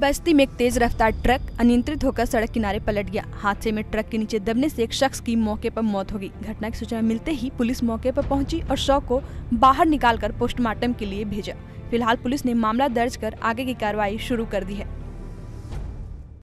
बस्ती में एक तेज रफ्तार ट्रक अनियंत्रित होकर सड़क किनारे पलट गया। हादसे में ट्रक के नीचे दबने से एक शख्स की मौके पर मौत हो गई। घटना की सूचना मिलते ही पुलिस मौके पर पहुंची और शव को बाहर निकालकर पोस्टमार्टम के लिए भेजा। फिलहाल पुलिस ने मामला दर्ज कर आगे की कार्रवाई शुरू कर दी है।